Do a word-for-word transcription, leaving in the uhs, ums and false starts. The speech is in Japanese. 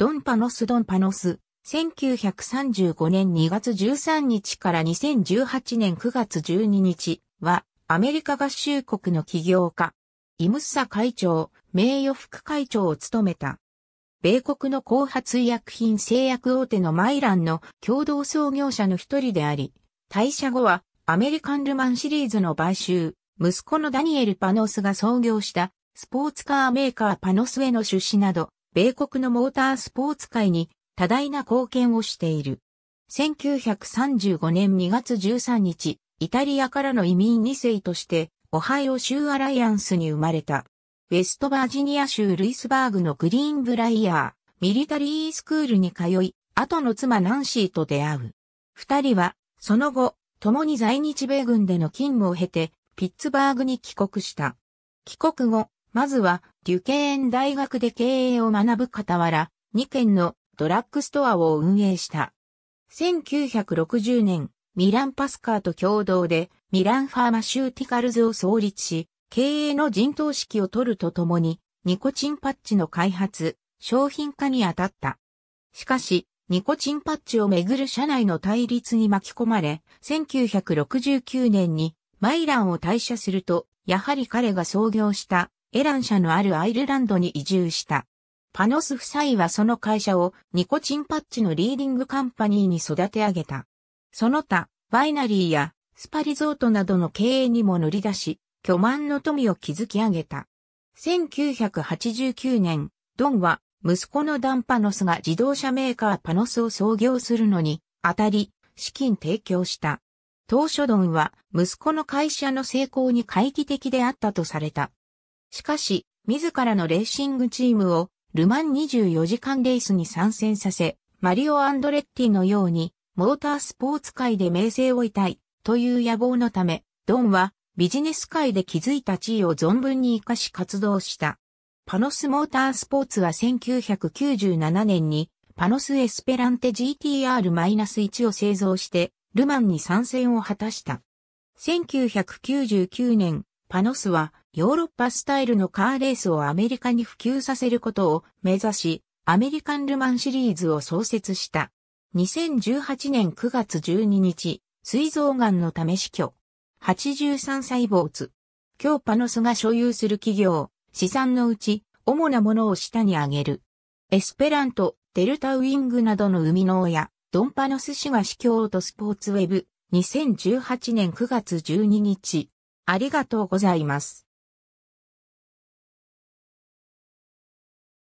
ドンパノスドンパノス、せんきゅうひゃくさんじゅうごねんにがつじゅうさんにちからにせんじゅうはちねんくがつじゅうににちは、アメリカ合衆国の起業家、アイムスア会長、名誉副会長を務めた。米国の後発医薬品製薬大手のマイランの共同創業者の一人であり、退社後はアメリカン・ルマンシリーズの買収、息子のダニエル・パノスが創業したスポーツカーメーカーパノスへの出資など、米国のモータースポーツ界に多大な貢献をしている。せんきゅうひゃくさんじゅうごねんにがつじゅうさんにち、イタリアからの移民にせいとして、オハイオ州アライアンスに生まれた。ウェストバージニア州ルイスバーグのグリーンブライヤー、ミリタリースクールに通い、後の妻ナンシーと出会う。二人は、その後、共に在日米軍での勤務を経て、ピッツバーグに帰国した。帰国後、まずは、デュケーン大学で経営を学ぶ傍ら、にけんのドラッグストアを運営した。せんきゅうひゃくろくじゅうねん、ミラン・パスカーと共同で、ミランファーマシューティカルズを創立し、経営の陣頭指揮を取るとともに、ニコチンパッチの開発、商品化に当たった。しかし、ニコチンパッチをめぐる社内の対立に巻き込まれ、せんきゅうひゃくろくじゅうきゅうねんにマイランを退社すると、やはり彼が創業したエラン社のあるアイルランドに移住した。パノス夫妻はその会社をニコチンパッチのリーディングカンパニーに育て上げた。その他、ワイナリーや、スパリゾートなどの経営にも乗り出し、巨万の富を築き上げた。せんきゅうひゃくはちじゅうきゅうねん、ドンは息子のダン・パノスが自動車メーカーパノスを創業するのにあたり資金提供した。当初ドンは息子の会社の成功に懐疑的であったとされた。しかし、自らのレーシングチームをルマンにじゅうよじかんレースに参戦させ、マリオ・アンドレッティのようにモータースポーツ界で名声を得たい。という野望のため、ドンはビジネス界で築いた地位を存分に活かし活動した。パノスモータースポーツはせんきゅうひゃくきゅうじゅうななねんにパノスエスペランテ ジーティーアールワン を製造してルマンに参戦を果たした。せんきゅうひゃくきゅうじゅうきゅうねん、パノスはヨーロッパスタイルのカーレースをアメリカに普及させることを目指し、アメリカンルマンシリーズを創設した。にせんじゅうはちねんくがつじゅうににち、膵臓がんのため死去。はちじゅうさんさい没。今日パノスが所有する企業、資産のうち、主なものを下に挙げる。エスペラント、デルタウィングなどの生みの親、ドンパノス氏が死去とスポーツウェブ、にせんじゅうはちねんくがつじゅうににち。ありがとうございます。